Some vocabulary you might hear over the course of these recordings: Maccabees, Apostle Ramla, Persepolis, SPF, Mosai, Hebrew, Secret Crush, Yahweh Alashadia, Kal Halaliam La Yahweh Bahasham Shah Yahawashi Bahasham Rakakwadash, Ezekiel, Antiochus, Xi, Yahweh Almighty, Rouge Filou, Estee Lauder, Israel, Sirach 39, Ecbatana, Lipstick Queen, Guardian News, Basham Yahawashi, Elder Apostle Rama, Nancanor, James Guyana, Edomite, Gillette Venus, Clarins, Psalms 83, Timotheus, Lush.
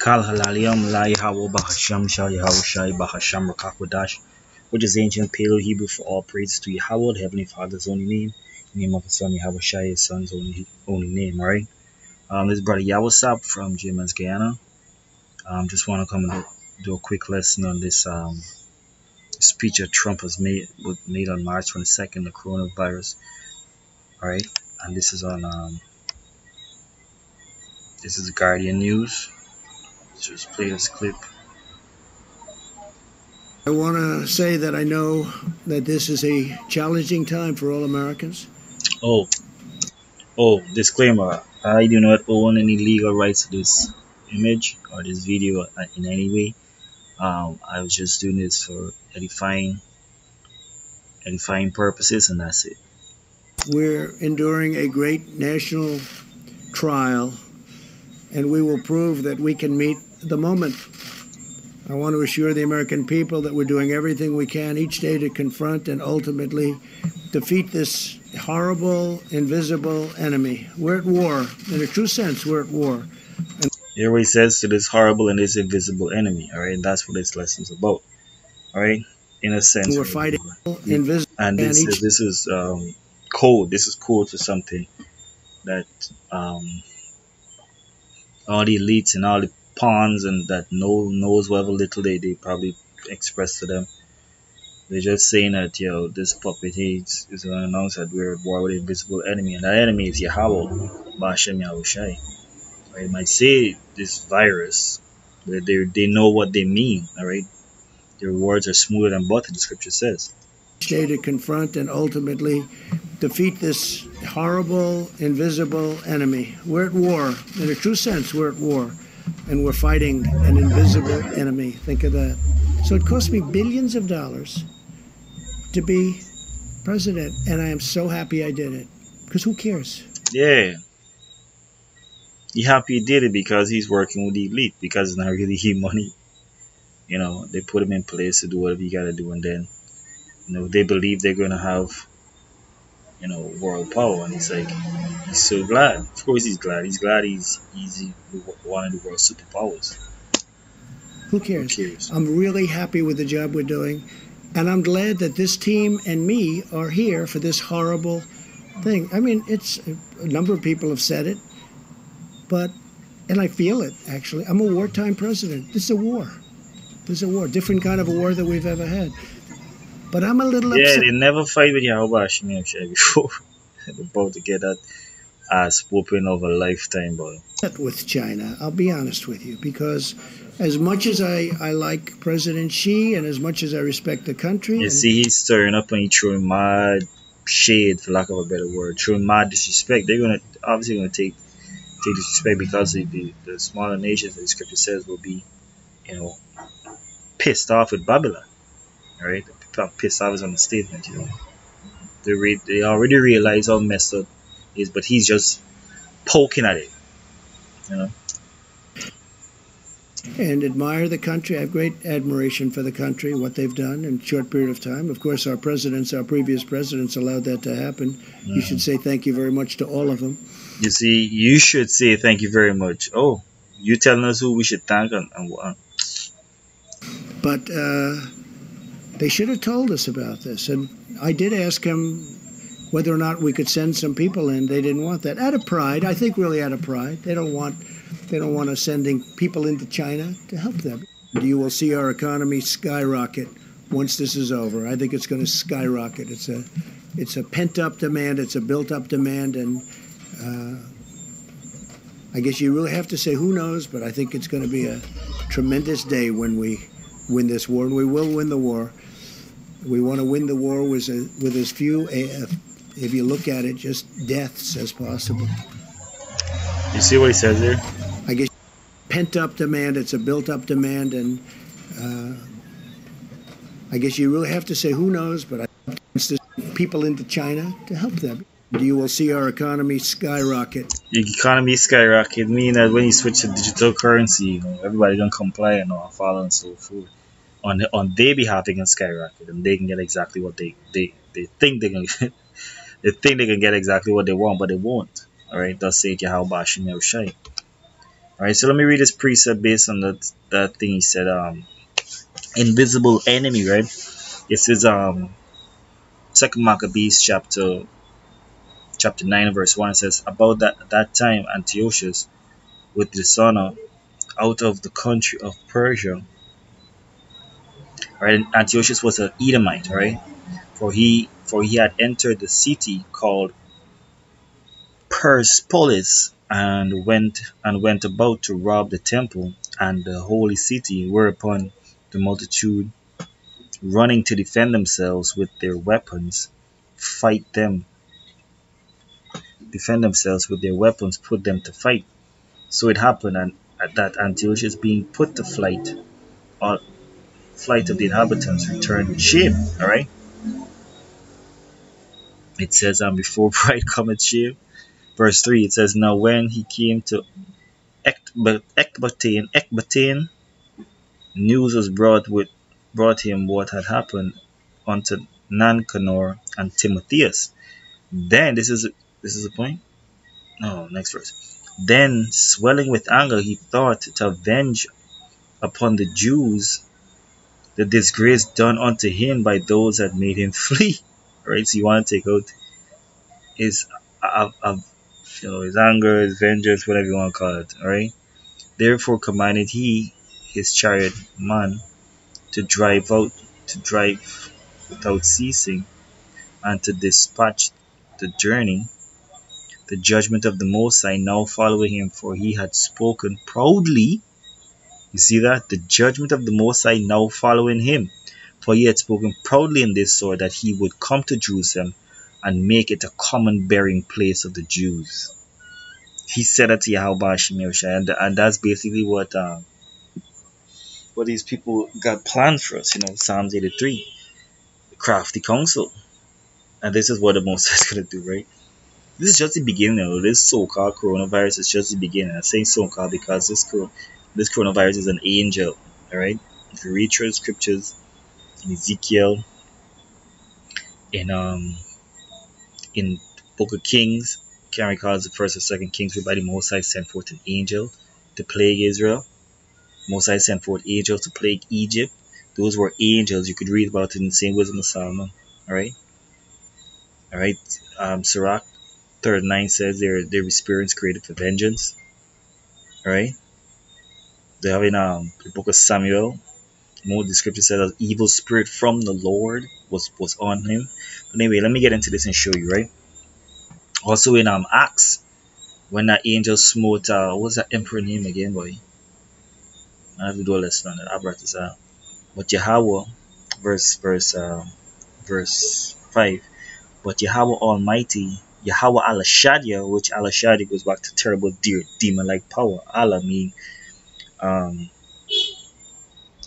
Kal Halaliam La Yahweh Bahasham Shah Yahawashi Bahasham Rakakwadash, which is ancient Paleo Hebrew for all praise to Yahweh, the Heavenly Father's only name, the name of His Son Yahawashi, His Son's only name, right? This is Brother Yawasap from James Guyana. Just want to come and do a quick lesson on this speech that Trump has made on March 22nd, the coronavirus, alright? And this is on, this is the Guardian News. Let's just play this clip. I want to say that I know that this is a challenging time for all Americans. Oh, disclaimer, I do not own any legal rights to this image or this video in any way. I was just doing this for edifying purposes, and that's it. We're enduring a great national trial, and we will prove that we can meet the moment. I want to assure the American people that we're doing everything we can each day to confront and ultimately defeat this horrible, invisible enemy. We're at war. In a true sense, we're at war. And here he says to this horrible and this invisible enemy, all right? And that's what this lesson's about, all right? In a sense, we're fighting invisible. And this is code. This is code for something that all the elites and all the pawns and that knows whatever little they probably express to them. They're just saying that, you know, this puppet is going to announce that we're at war with an invisible enemy, and that enemy is Yahweh, Basham Yahawashi. They might say this virus, but they know what they mean, all right? Their words are smoother than butter, the scripture says. To confront and ultimately defeat this horrible, invisible enemy. We're at war. In a true sense, we're at war. And we're fighting an invisible enemy. Think of that. So it cost me billions of dollars to be president, and I am so happy I did it. Because who cares? Yeah. He's happy he did it because he's working with the elite, because it's not really his money. You know, they put him in place to do whatever you got to do, and then, you know, they believe they're going to have, you know, world power, and it's like, he's so glad. Of course he's glad. He's glad he's one of the world superpowers. Who cares? I'm really happy with the job we're doing, and I'm glad that this team and me are here for this horrible thing. I mean, it's a number of people have said it, but, and I feel it, actually. I'm a wartime president. This is a war. This is a war, different kind of a war than we've ever had. But I'm a little upset. Yeah, they never fight with Yahweh before. They're about to get that ass whooping over a lifetime, boy. With China, I'll be honest with you, because as much as I like President Xi and as much as I respect the country. You see, he's stirring up and he's throwing mad shade, for lack of a better word, throwing mad disrespect. They're going to obviously take disrespect because the smaller nations, the scripture says, will be, you know, pissed off with Babylon. All right? Pissed off is on the statement, you know. They already realize how messed up it is, but he's just poking at it, you know. And admire the country. I have great admiration for the country, what they've done in a short period of time. Of course, our previous presidents allowed that to happen. Mm-hmm. You should say thank you very much to all of them. You see, you should say thank you very much. Oh, you're telling us who we should thank and what. But they should have told us about this. And I did ask him whether or not we could send some people in. They didn't want that. Out of pride, I think really out of pride. They don't want us sending people into China to help them. You will see our economy skyrocket once this is over. I think it's going to skyrocket. It's a pent-up demand. It's a built-up demand. And I guess you really have to say who knows, but I think it's going to be a tremendous day when we win this war, and we will win the war. We want to win the war with as few, if you look at it, just deaths as possible. You see what he says there? I guess pent-up demand, it's a built-up demand, and I guess you really have to say who knows, but I guess people into China to help them. You will see our economy skyrocket. The economy skyrocket means that when you switch to digital currency, you know, everybody gonna comply and all follow and so forth. On their behalf, they can skyrocket, and they can get exactly what they think they can. They think they can get exactly what they want, but they won't. All right, thus saith Yahweh Bahasham Shah Yahawashi. Alright, so let me read this precept based on that thing he said, invisible enemy, right? This is 2 Maccabees chapter 9 verse 1. It says, about that time Antiochus with dishonor out of the country of Persia. Right, and Antiochus was an Edomite, right? For he had entered the city called Persepolis and went about to rob the temple and the holy city, whereupon the multitude, running to defend themselves with their weapons, put them to fight. So it happened, and at that Antiochus being put to flight, or flight of the inhabitants, returned with shame. All right. It says, "And before pride cometh shame." Verse 3. It says, "Now when he came to Ecbatana, news was brought him what had happened unto Nancanor and Timotheus. Then this is the point. No, next verse. Then swelling with anger, he thought to avenge upon the Jews the disgrace done unto him by those that made him flee." Right, so you want to take out his anger, his vengeance, whatever you want to call it. All right. Therefore commanded he his chariot man to drive without ceasing, and to dispatch the journey. The judgment of the Mosai now following him, for he had spoken proudly. You see that? The judgment of the Mosai now following him, for he had spoken proudly in this sort, that he would come to Jerusalem and make it a common burying place of the Jews. He said that to Yahweh Bahasham Shah, and that's basically what these people got planned for us, you know, Psalms 83, the crafty counsel. And this is what the Mosai is going to do, right? This is just the beginning, though. This so-called coronavirus is just the beginning. I say so-called because this coronavirus is an angel, all right? If you read through the scriptures, in Ezekiel, in Book of Kings, can't recall the first or second Kings, by the Mosai sent forth an angel to plague Israel. Mosai sent forth angels to plague Egypt. Those were angels. You could read about it in the same Wisdom of Solomon. Alright? Alright? Sirach 39 says they were spirits created for vengeance. Alright? They have in the Book of Samuel, more the scripture says that evil spirit from the Lord was on him. But anyway, let me get into this and show you, right? Also in Acts, when that angel smote what was that emperor name again, boy? I have to do a lesson on that. I brought this out. But Yahweh, verse 5. But Yahweh Almighty, Yahweh Alashadia, which Alashadia goes back to terrible, demon-like power. Allah mean,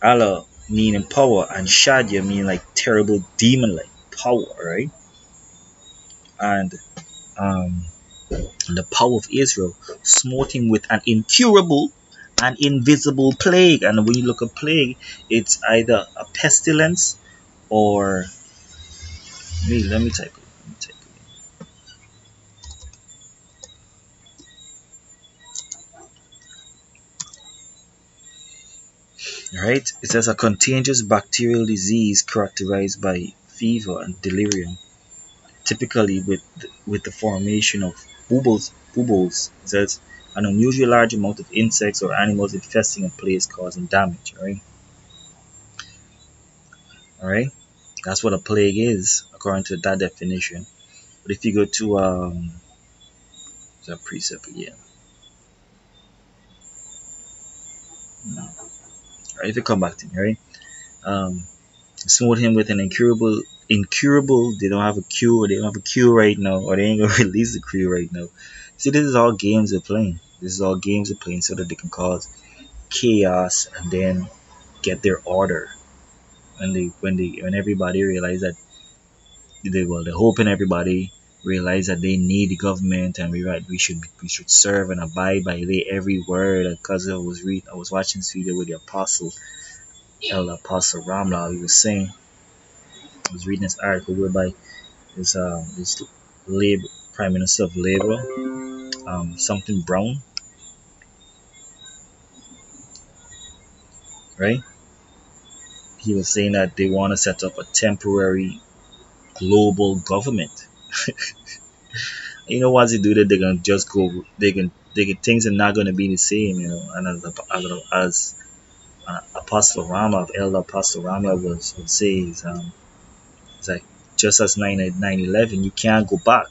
Allah mean in power, and Shadia mean like terrible, demon-like power, right? And the power of Israel smote him with an incurable, an invisible plague. And when you look at plague, it's either a pestilence or let me type it. Alright, it says a contagious bacterial disease characterized by fever and delirium, typically with the formation of bubbles. It says an unusually large amount of insects or animals infesting a place, causing damage, right? Alright, that's what a plague is, according to that definition. But if you go to, is that precept again? No. Alright, if you come back to me, right? Smote him with an incurable, they don't have a cure, right now, or they ain't gonna release the cure right now. See, this is all games they're playing. So that they can cause chaos and then get their order. When everybody realize that they're hoping everybody realize that they need the government, and we should serve and abide by every word. Because I was watching this video with the apostle, Elder Apostle Ramla. He was saying, I was reading this article whereby this Prime Minister of Labour, something Brown, right? He was saying that they want to set up a temporary global government. You know, once they do that, they're gonna just go. Things are not gonna be the same, you know. And as Apostle Rama, Elder Apostle Rama, would say, it's like just as 9/11, you can't go back.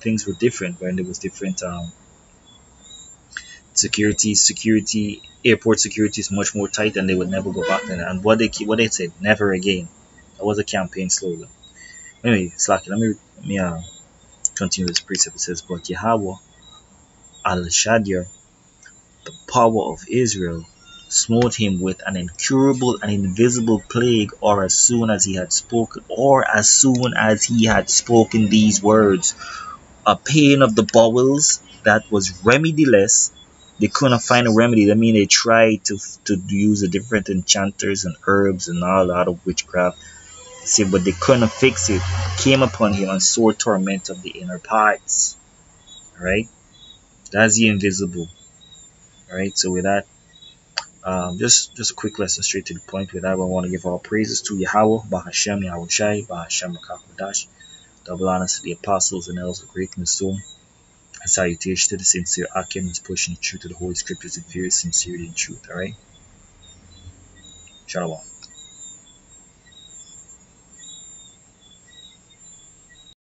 Things were different when there was different security. Airport security is much more tight, and they would never go back then. And what they said, never again. That was a campaign slogan. Anyway, slack it. Let me continue this precept. It says, but Yahweh Alashadia, the power of Israel, smote him with an incurable and invisible plague, or as soon as he had spoken these words, a pain of the bowels that was remediless. They couldn't find a remedy. That means they tried to use the different enchanters and herbs and all out of witchcraft. See, but they couldn't fix it. Came upon him and sore torment of the inner parts. Alright? That's the invisible. Alright, so with that, just a quick lesson straight to the point. With that, I want to give all praises to Yahweh, Bahasham Yahawashi, Bahasham Rakakwadash, double honors to the apostles and elders of greatness soon. And salutation to the sincere Akim who's pushing the truth of the Holy Scriptures in fear, sincerity, and truth. Alright? Shalom.